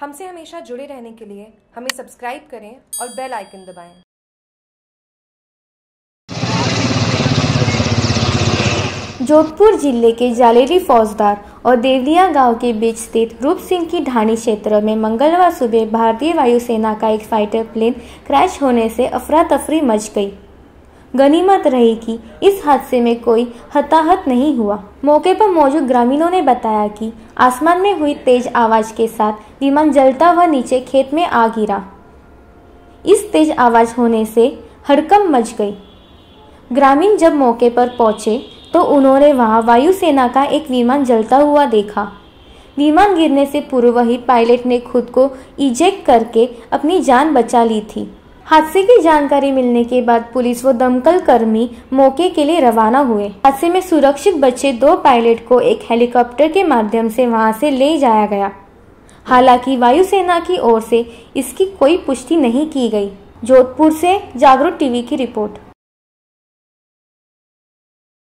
हमसे हमेशा जुड़े रहने के लिए हमें सब्सक्राइब करें और बेल आइकन दबाएं। जोधपुर जिले के जालेरी फौजदार और देवदिया गांव के बीच स्थित रूप सिंह की ढाणी क्षेत्र में मंगलवार सुबह भारतीय वायुसेना का एक फाइटर प्लेन क्रैश होने से अफरा तफरी मच गई। गनीमत रही कि इस हादसे में कोई हताहत नहीं हुआ। मौके पर मौजूद ग्रामीणों ने बताया कि आसमान में हुई तेज आवाज के साथ विमान जलता हुआ नीचे खेत में आ गिरा। इस तेज आवाज होने से हड़कंप मच गई। ग्रामीण जब मौके पर पहुंचे तो उन्होंने वहां वायुसेना का एक विमान जलता हुआ देखा। विमान गिरने से पूर्व ही पायलट ने खुद को इजेक्ट करके अपनी जान बचा ली थी। हादसे की जानकारी मिलने के बाद पुलिस व दमकल कर्मी मौके के लिए रवाना हुए। हादसे में सुरक्षित बचे 2 पायलट को एक हेलीकॉप्टर के माध्यम से वहां से ले जाया गया। हालांकि वायुसेना की ओर से इसकी कोई पुष्टि नहीं की गई। जोधपुर से जागरुक टीवी की रिपोर्ट।